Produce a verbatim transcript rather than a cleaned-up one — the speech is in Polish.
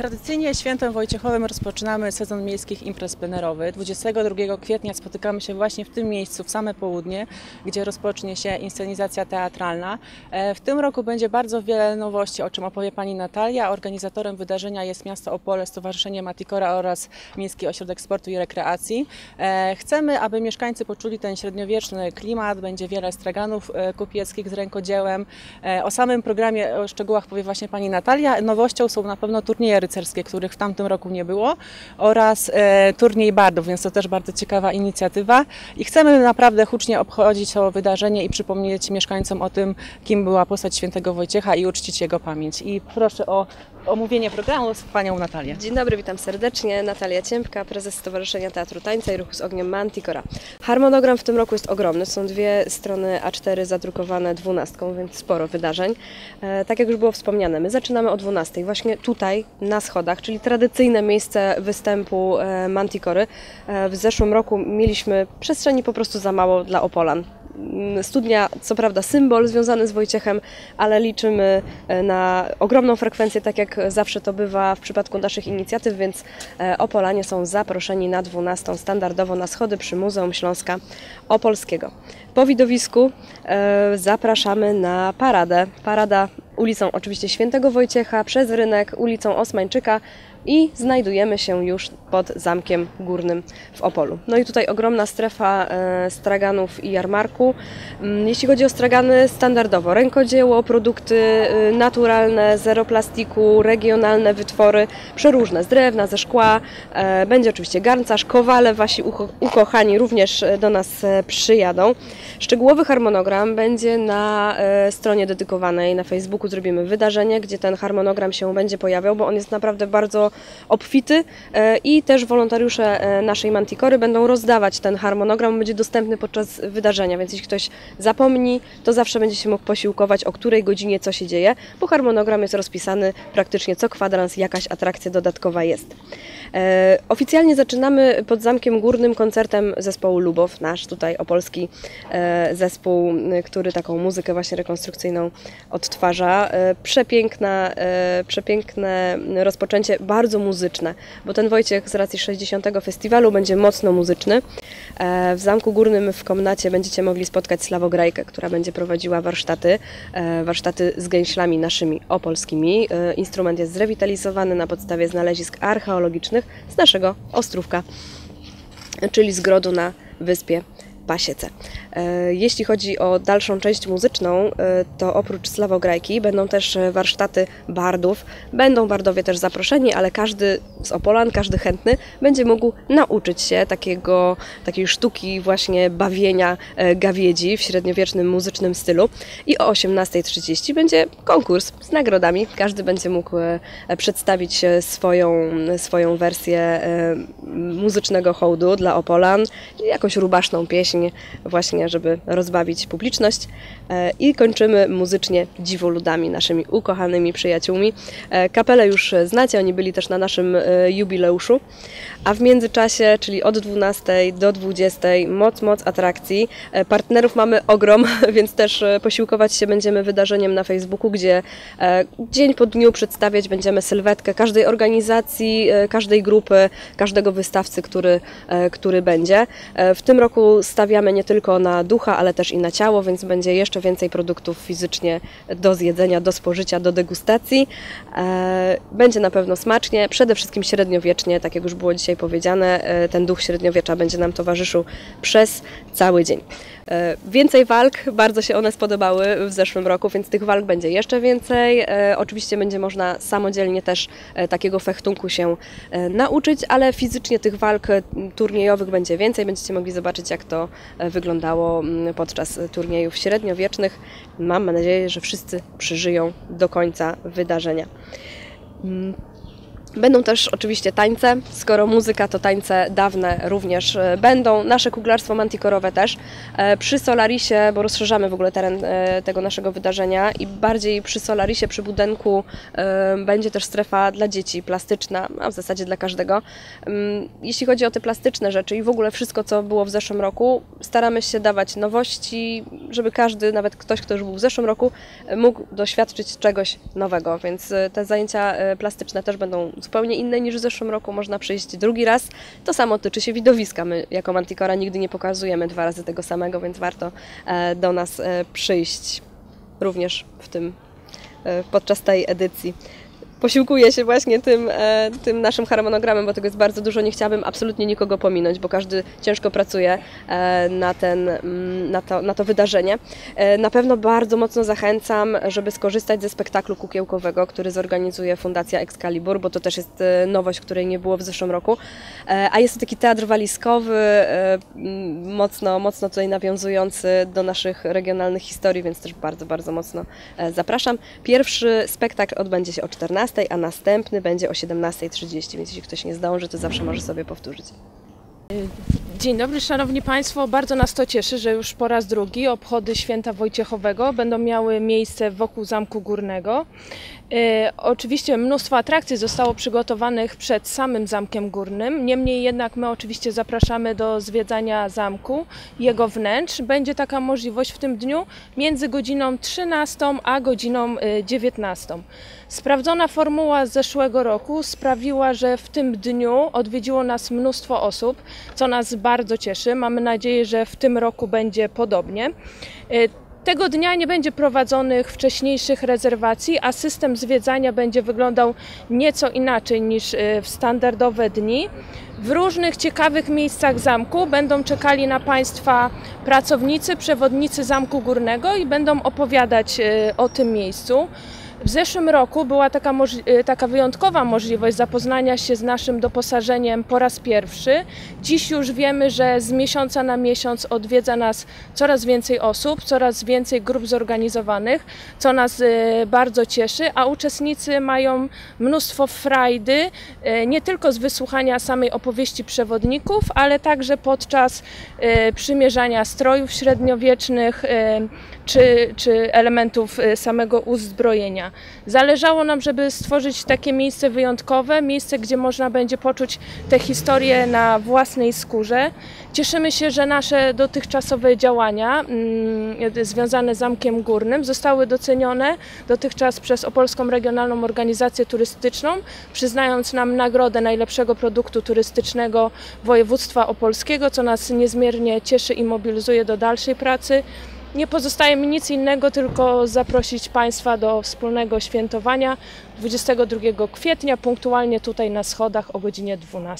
Tradycyjnie Świętem Wojciechowym rozpoczynamy sezon miejskich imprez plenerowy. dwudziestego drugiego kwietnia spotykamy się właśnie w tym miejscu, w same południe, gdzie rozpocznie się inscenizacja teatralna. W tym roku będzie bardzo wiele nowości, o czym opowie pani Natalia. Organizatorem wydarzenia jest miasto Opole, Stowarzyszenie Manticora oraz Miejski Ośrodek Sportu i Rekreacji. Chcemy, aby mieszkańcy poczuli ten średniowieczny klimat. Będzie wiele straganów kupieckich z rękodziełem. O samym programie, o szczegółach powie właśnie pani Natalia. Nowością są na pewno turnieje rycerskie, których w tamtym roku nie było, oraz e, turniej bardów, więc to też bardzo ciekawa inicjatywa i chcemy naprawdę hucznie obchodzić to wydarzenie i przypomnieć mieszkańcom o tym, kim była postać Świętego Wojciecha i uczcić jego pamięć. I proszę o omówienie programu z panią Natalią. Dzień dobry, witam serdecznie. Natalia Ciępka, prezes Stowarzyszenia Teatru Tańca i Ruchu z Ogniem Manticora. Harmonogram w tym roku jest ogromny, są dwie strony A cztery zadrukowane dwunastką, więc sporo wydarzeń. E, tak jak już było wspomniane, my zaczynamy o dwunastej, właśnie tutaj na schodach, czyli tradycyjne miejsce występu Manticory. W zeszłym roku mieliśmy przestrzeni po prostu za mało dla Opolan. Studnia, co prawda symbol związany z Wojciechem, ale liczymy na ogromną frekwencję, tak jak zawsze to bywa w przypadku naszych inicjatyw, więc Opolanie są zaproszeni na dwunastą standardowo na schody przy Muzeum Śląska Opolskiego. Po widowisku zapraszamy na paradę. Parada ulicą oczywiście Świętego Wojciecha, przez rynek, ulicą Osmańczyka i znajdujemy się już pod Zamkiem Górnym w Opolu. No i tutaj ogromna strefa straganów i jarmarku. Jeśli chodzi o stragany, standardowo rękodzieło, produkty naturalne, zero plastiku, regionalne wytwory, przeróżne, z drewna, ze szkła. Będzie oczywiście garncarz, kowale, wasi uko ukochani również do nas przyjadą. Szczegółowy harmonogram będzie na stronie dedykowanej na Facebooku. Zrobimy wydarzenie, gdzie ten harmonogram się będzie pojawiał, bo on jest naprawdę bardzo obfity i też wolontariusze naszej Manticory będą rozdawać ten harmonogram, będzie dostępny podczas wydarzenia, więc jeśli ktoś zapomni, to zawsze będzie się mógł posiłkować, o której godzinie co się dzieje, bo harmonogram jest rozpisany praktycznie co kwadrans, jakaś atrakcja dodatkowa jest. Oficjalnie zaczynamy pod Zamkiem Górnym koncertem zespołu Lubow, nasz tutaj opolski zespół, który taką muzykę właśnie rekonstrukcyjną odtwarza. Przepiękna, przepiękne rozpoczęcie, bardzo muzyczne, bo ten Wojciech z racji sześćdziesiątego festiwalu będzie mocno muzyczny. W Zamku Górnym w komnacie będziecie mogli spotkać Sławograjkę, która będzie prowadziła warsztaty, warsztaty z gęślami naszymi opolskimi. Instrument jest zrewitalizowany na podstawie znalezisk archeologicznych z naszego Ostrówka, czyli z grodu na wyspie Pasiece. Jeśli chodzi o dalszą część muzyczną, to oprócz Sławograjki będą też warsztaty bardów. Będą bardowie też zaproszeni, ale każdy z Opolan, każdy chętny będzie mógł nauczyć się takiego, takiej sztuki właśnie bawienia gawiedzi w średniowiecznym muzycznym stylu. I o osiemnastej trzydzieści będzie konkurs z nagrodami. Każdy będzie mógł przedstawić swoją, swoją wersję muzycznego hołdu dla Opolan, jakąś rubaszną pieśń, właśnie, żeby rozbawić publiczność. I kończymy muzycznie dziwoludami, naszymi ukochanymi przyjaciółmi. Kapelę już znacie, oni byli też na naszym jubileuszu. A w międzyczasie, czyli od dwunastej do dwudziestej, moc, moc atrakcji. Partnerów mamy ogrom, więc też posiłkować się będziemy wydarzeniem na Facebooku, gdzie dzień po dniu przedstawiać będziemy sylwetkę każdej organizacji, każdej grupy, każdego wystawcy, który, który będzie. W tym roku stawiamy nie tylko na ducha, ale też i na ciało, więc będzie jeszcze więcej produktów fizycznie do zjedzenia, do spożycia, do degustacji. Będzie na pewno smacznie, przede wszystkim średniowiecznie, tak jak już było dzisiaj powiedziane, ten duch średniowiecza będzie nam towarzyszył przez cały dzień. Więcej walk, bardzo się one spodobały w zeszłym roku, więc tych walk będzie jeszcze więcej. Oczywiście będzie można samodzielnie też takiego fechtunku się nauczyć, ale fizycznie tych walk turniejowych będzie więcej, będziecie mogli zobaczyć, jak to wyglądało podczas turniejów średniowiecznych. Mam nadzieję, że wszyscy przeżyją do końca wydarzenia. Będą też oczywiście tańce, skoro muzyka, to tańce dawne również będą, nasze kuglarstwo manticorowe też. Przy Solarisie, bo rozszerzamy w ogóle teren tego naszego wydarzenia i bardziej przy Solarisie, przy budynku będzie też strefa dla dzieci, plastyczna, a w zasadzie dla każdego. Jeśli chodzi o te plastyczne rzeczy i w ogóle wszystko, co było w zeszłym roku, staramy się dawać nowości, żeby każdy, nawet ktoś, kto już był w zeszłym roku, mógł doświadczyć czegoś nowego, więc te zajęcia plastyczne też będą zupełnie inne niż w zeszłym roku, można przyjść drugi raz. To samo tyczy się widowiska. My jako Manticora nigdy nie pokazujemy dwa razy tego samego, więc warto do nas przyjść również w tym, podczas tej edycji. Posiłkuję się właśnie tym, tym naszym harmonogramem, bo tego jest bardzo dużo. Nie chciałabym absolutnie nikogo pominąć, bo każdy ciężko pracuje na, ten, na, to, na to wydarzenie. Na pewno bardzo mocno zachęcam, żeby skorzystać ze spektaklu kukiełkowego, który zorganizuje Fundacja Excalibur, bo to też jest nowość, której nie było w zeszłym roku. A jest to taki teatr walizkowy, mocno, mocno tutaj nawiązujący do naszych regionalnych historii, więc też bardzo, bardzo mocno zapraszam. Pierwszy spektakl odbędzie się o czternastej, a następny będzie o siedemnastej trzydzieści, więc jeśli ktoś nie zdąży, to zawsze może sobie powtórzyć. Dzień dobry, Szanowni Państwo. Bardzo nas to cieszy, że już po raz drugi obchody Święta Wojciechowego będą miały miejsce wokół Zamku Górnego. E, oczywiście mnóstwo atrakcji zostało przygotowanych przed samym Zamkiem Górnym, niemniej jednak my oczywiście zapraszamy do zwiedzania zamku, jego wnętrz. Będzie taka możliwość w tym dniu między godziną trzynastą a godziną dziewiętnastą. Sprawdzona formuła z zeszłego roku sprawiła, że w tym dniu odwiedziło nas mnóstwo osób, co nas bardzo cieszy. Mamy nadzieję, że w tym roku będzie podobnie. Tego dnia nie będzie prowadzonych wcześniejszych rezerwacji, a system zwiedzania będzie wyglądał nieco inaczej niż w standardowe dni. W różnych ciekawych miejscach zamku będą czekali na Państwa pracownicy, przewodnicy Zamku Górnego i będą opowiadać o tym miejscu. W zeszłym roku była taka, taka wyjątkowa możliwość zapoznania się z naszym doposażeniem po raz pierwszy. Dziś już wiemy, że z miesiąca na miesiąc odwiedza nas coraz więcej osób, coraz więcej grup zorganizowanych, co nas bardzo cieszy, a uczestnicy mają mnóstwo frajdy, nie tylko z wysłuchania samej opowieści przewodników, ale także podczas przymierzania strojów średniowiecznych czy, czy elementów samego uzbrojenia. Zależało nam, żeby stworzyć takie miejsce wyjątkowe, miejsce, gdzie można będzie poczuć tę historię na własnej skórze. Cieszymy się, że nasze dotychczasowe działania mm, związane z Zamkiem Górnym zostały docenione dotychczas przez Opolską Regionalną Organizację Turystyczną, przyznając nam nagrodę najlepszego produktu turystycznego województwa opolskiego, co nas niezmiernie cieszy i mobilizuje do dalszej pracy. Nie pozostaje mi nic innego, tylko zaprosić Państwa do wspólnego świętowania dwudziestego drugiego kwietnia, punktualnie tutaj na schodach o godzinie dwunastej.